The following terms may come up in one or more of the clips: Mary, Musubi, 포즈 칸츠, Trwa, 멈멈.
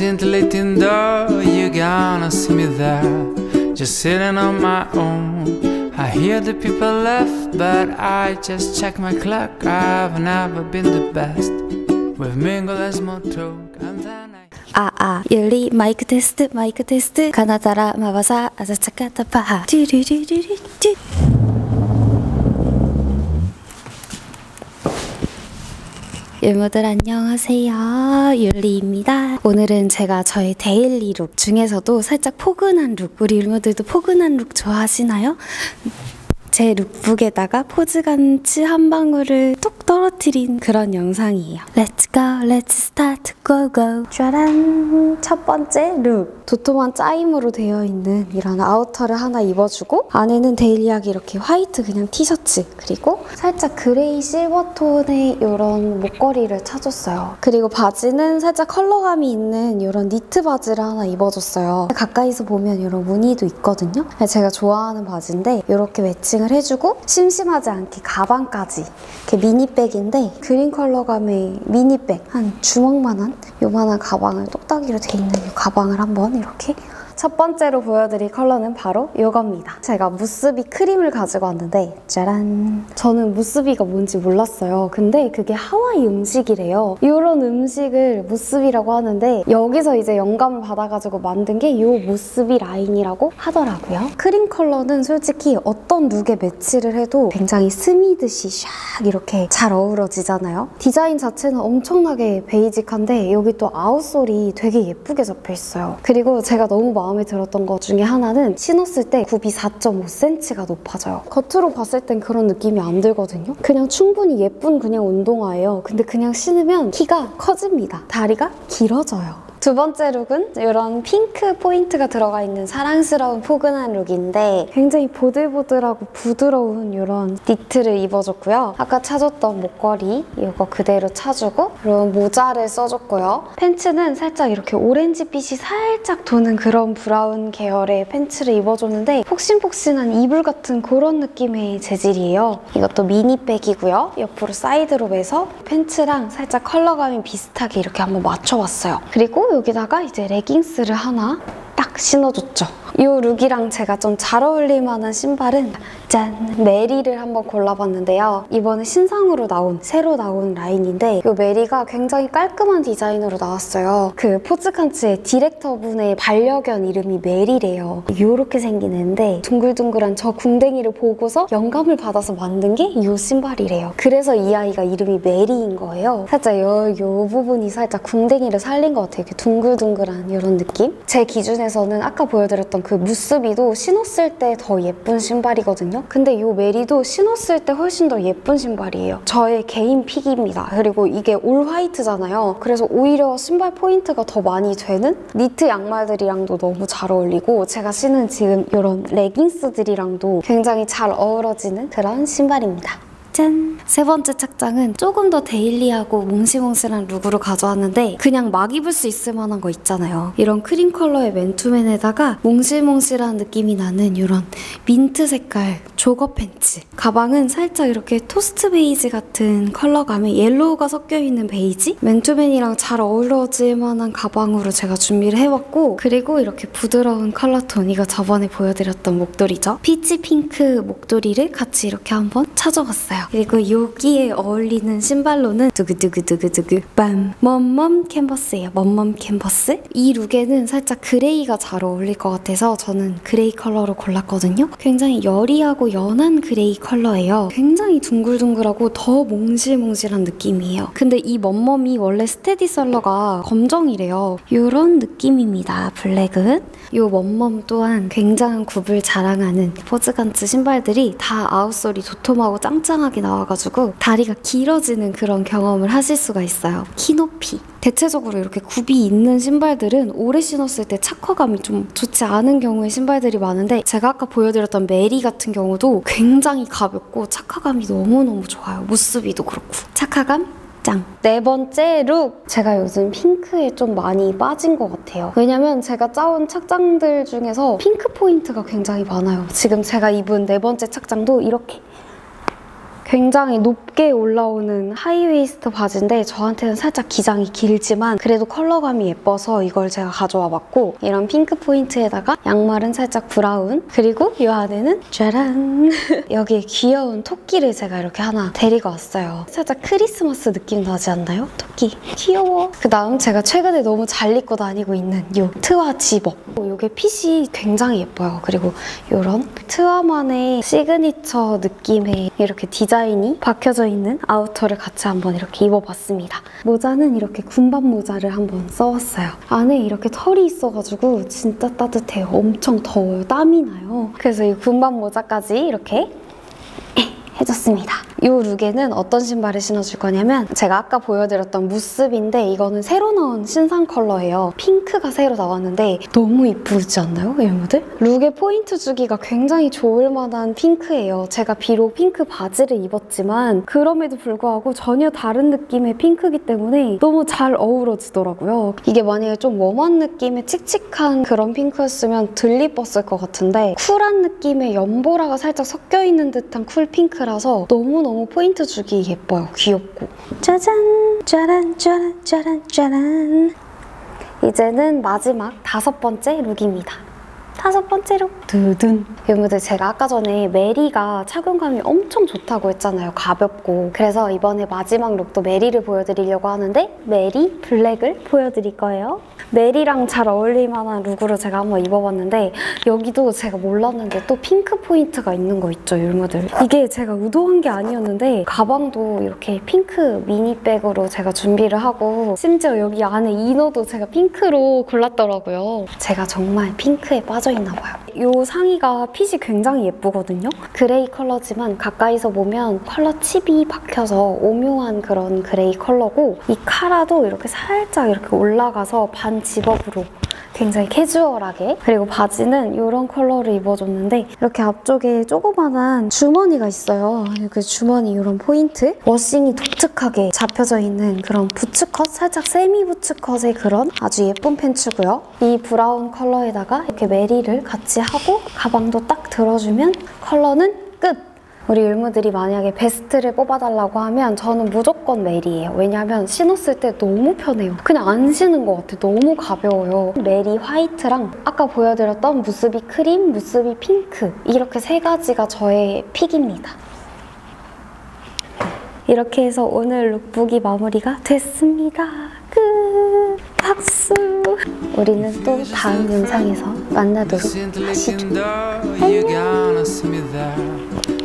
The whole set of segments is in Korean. scintillating door, you're gonna see me there, just sitting on my own. I hear the people laugh, but I just check my clock. I've never been the best. We've mingled as more talk, and then I. 열리 마이크 테스트 가나다라 마바사 아자차카타 파하 찌리리리리찌. 여러분들 안녕하세요, 율리입니다. 오늘은 제가 저의 데일리 룩 중에서도 살짝 포근한 룩, 우리 여러분들도 포근한 룩 좋아하시나요? 제 룩북에다가 포즈 간치 한 방울을 톡 떨어뜨린 그런 영상이에요. Let's go, let's start, go go. 짜란! 첫 번째 룩! 도톰한 짜임으로 되어 있는 이런 아우터를 하나 입어주고, 안에는 데일리하게 이렇게 화이트 그냥 티셔츠, 그리고 살짝 그레이 실버톤의 이런 목걸이를 차줬어요. 그리고 바지는 살짝 컬러감이 있는 이런 니트 바지를 하나 입어줬어요. 가까이서 보면 이런 무늬도 있거든요. 제가 좋아하는 바지인데 이렇게 매칭을 해주고, 심심하지 않게 가방까지 이렇게 미니백인데 그린 컬러감의 미니백, 한 주먹만한 요만한 가방을, 똑딱이로 돼 있는 이 가방을 한번 이렇게. 첫 번째로 보여드릴 컬러는 바로 이겁니다. 제가 무스비 크림을 가지고 왔는데, 짜란! 저는 무스비가 뭔지 몰랐어요. 근데 그게 하와이 음식이래요. 이런 음식을 무스비라고 하는데, 여기서 이제 영감을 받아가지고 만든 게 이 무스비 라인이라고 하더라고요. 크림 컬러는 솔직히 어떤 룩에 매치를 해도 굉장히 스미듯이 샥 이렇게 잘 어우러지잖아요. 디자인 자체는 엄청나게 베이직한데 여기 또 아웃솔이 되게 예쁘게 잡혀있어요. 그리고 제가 너무 마음에 들었던 것 중에 하나는, 신었을 때 굽이 4.5cm가 높아져요. 겉으로 봤을 땐 그런 느낌이 안 들거든요. 그냥 충분히 예쁜 그냥 운동화예요. 근데 그냥 신으면 키가 커집니다. 다리가 길어져요. 두 번째 룩은 이런 핑크 포인트가 들어가 있는 사랑스러운 포근한 룩인데, 굉장히 보들보들하고 부드러운 이런 니트를 입어줬고요. 아까 차줬던 목걸이 이거 그대로 차주고, 이런 모자를 써줬고요. 팬츠는 살짝 이렇게 오렌지빛이 살짝 도는 그런 브라운 계열의 팬츠를 입어줬는데, 폭신폭신한 이불 같은 그런 느낌의 재질이에요. 이것도 미니백이고요. 옆으로 사이드로 매서 팬츠랑 살짝 컬러감이 비슷하게 이렇게 한번 맞춰봤어요. 그리고 여기다가 이제 레깅스를 하나 딱 신어줬죠. 이 룩이랑 제가 좀 잘 어울릴 만한 신발은, 짠! 메리를 한번 골라봤는데요. 이번에 신상으로 나온, 새로 나온 라인인데, 이 메리가 굉장히 깔끔한 디자인으로 나왔어요. 그 포즈 칸츠의 디렉터분의 반려견 이름이 메리래요. 이렇게 생긴 애인데, 둥글둥글한 저 궁뎅이를 보고서 영감을 받아서 만든 게 이 신발이래요. 그래서 이 아이가 이름이 메리인 거예요. 살짝 요 부분이 살짝 궁뎅이를 살린 것 같아요. 이렇게 둥글둥글한 이런 느낌? 제 기준에서는 아까 보여드렸던 그 무스비도 신었을 때 더 예쁜 신발이거든요. 근데 이 메리도 신었을 때 훨씬 더 예쁜 신발이에요. 저의 개인 픽입니다. 그리고 이게 올 화이트잖아요. 그래서 오히려 신발 포인트가 더 많이 되는 니트 양말들이랑도 너무 잘 어울리고, 제가 신은 지금 이런 레깅스들이랑도 굉장히 잘 어우러지는 그런 신발입니다. 짠! 세 번째 착장은 조금 더 데일리하고 몽실몽실한 룩으로 가져왔는데, 그냥 막 입을 수 있을 만한 거 있잖아요. 이런 크림 컬러의 맨투맨에다가 몽실몽실한 느낌이 나는 이런 민트 색깔 조거 팬츠, 가방은 살짝 이렇게 토스트 베이지 같은 컬러감에 옐로우가 섞여있는 베이지? 맨투맨이랑 잘 어울러질 만한 가방으로 제가 준비를 해왔고, 그리고 이렇게 부드러운 컬러톤, 이거 저번에 보여드렸던 목도리죠. 피치 핑크 목도리를 같이 이렇게 한번 찾아봤어요. 그리고 여기에 어울리는 신발로는 두구두구두구두구 빰! 멈멈 캔버스예요. 멈멈 캔버스? 이 룩에는 살짝 그레이가 잘 어울릴 것 같아서 저는 그레이 컬러로 골랐거든요. 굉장히 여리하고 연한 그레이 컬러예요. 굉장히 둥글둥글하고 더 몽실몽실한 느낌이에요. 근데 이 멈멈이 원래 스테디셀러가 검정이래요. 이런 느낌입니다. 블랙은. 이 멈멈 또한 굉장한 굽을 자랑하는 포즈 간츠 신발들이 다 아웃솔이 도톰하고 짱짱하고 나와가지고 다리가 길어지는 그런 경험을 하실 수가 있어요. 키 높이. 대체적으로 이렇게 굽이 있는 신발들은 오래 신었을 때 착화감이 좀 좋지 않은 경우의 신발들이 많은데, 제가 아까 보여드렸던 메리 같은 경우도 굉장히 가볍고 착화감이 너무너무 좋아요. 무스비도 그렇고. 착화감? 짱! 네 번째 룩! 제가 요즘 핑크에 좀 많이 빠진 것 같아요. 왜냐면 제가 짜온 착장들 중에서 핑크 포인트가 굉장히 많아요. 지금 제가 입은 네 번째 착장도 이렇게 굉장히 높게 올라오는 하이웨이스트 바지인데 저한테는 살짝 기장이 길지만 그래도 컬러감이 예뻐서 이걸 제가 가져와 봤고, 이런 핑크 포인트에다가 양말은 살짝 브라운, 그리고 이 안에는 짜란! 여기 귀여운 토끼를 제가 이렇게 하나 데리고 왔어요. 살짝 크리스마스 느낌 나지 않나요? 토끼 귀여워! 그 다음 제가 최근에 너무 잘 입고 다니고 있는 이 트와 집업, 이게 핏이 굉장히 예뻐요. 그리고 이런 트와만의 시그니처 느낌의 이렇게 디자인이 박혀져 있는 아우터를 같이 한번 이렇게 입어봤습니다. 모자는 이렇게 군밤 모자를 한번 써왔어요. 안에 이렇게 털이 있어가지고 진짜 따뜻해요. 엄청 더워요. 땀이 나요. 그래서 이 군밤 모자까지 이렇게 해줬습니다. 이 룩에는 어떤 신발을 신어줄 거냐면 제가 아까 보여드렸던 무스비인데 이거는 새로 나온 신상 컬러예요. 핑크가 새로 나왔는데 너무 이쁘지 않나요, 여러분들? 룩에 포인트 주기가 굉장히 좋을 만한 핑크예요. 제가 비록 핑크 바지를 입었지만 그럼에도 불구하고 전혀 다른 느낌의 핑크이기 때문에 너무 잘 어우러지더라고요. 이게 만약에 좀 웜한 느낌의 칙칙한 그런 핑크였으면 덜 예뻤을 것 같은데 쿨한 느낌의 연보라가 살짝 섞여있는 듯한 쿨핑크라서 너무너무 포인트 주기 예뻐요. 귀엽고. 짜잔! 짜란 짜란 짜란 짜란. 이제는 마지막 5번째 룩입니다. 5번째 룩! 두둔! 여러분들 제가 아까 전에 메리가 착용감이 엄청 좋다고 했잖아요. 가볍고. 그래서 이번에 마지막 룩도 메리를 보여드리려고 하는데 메리 블랙을 보여드릴 거예요. 메리랑 잘 어울릴만한 룩으로 제가 한번 입어봤는데 여기도 제가 몰랐는데 또 핑크 포인트가 있는 거 있죠, 여러분들? 이게 제가 의도한 게 아니었는데 가방도 이렇게 핑크 미니백으로 제가 준비를 하고 심지어 여기 안에 이너도 제가 핑크로 골랐더라고요. 제가 정말 핑크에 빠져 있나봐요. 이 상의가 핏이 굉장히 예쁘거든요. 그레이 컬러지만 가까이서 보면 컬러 칩이 박혀서 오묘한 그런 그레이 컬러고 이 카라도 이렇게 살짝 이렇게 올라가서 반 집업으로 굉장히 캐주얼하게, 그리고 바지는 이런 컬러를 입어줬는데 이렇게 앞쪽에 조그만한 주머니가 있어요. 그 주머니 이런 포인트, 워싱이 독특하게 잡혀져 있는 그런 부츠컷, 살짝 세미 부츠컷의 그런 아주 예쁜 팬츠고요. 이 브라운 컬러에다가 이렇게 메리를 같이 하고 가방도 딱 들어주면 컬러는 끝! 우리 율무들이 만약에 베스트를 뽑아달라고 하면 저는 무조건 메리예요. 왜냐면 신었을 때 너무 편해요. 그냥 안 신은 것 같아요. 너무 가벼워요. 메리 화이트랑 아까 보여드렸던 무스비 크림, 무스비 핑크, 이렇게 세 가지가 저의 픽입니다. 이렇게 해서 오늘 룩북이 마무리가 됐습니다. 끝! 박수! 우리는 또 다음 영상에서 만나도록 하시죠. 안녕!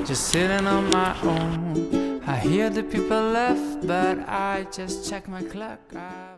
Just sitting on my own. I hear the people laugh, but I just check my clock.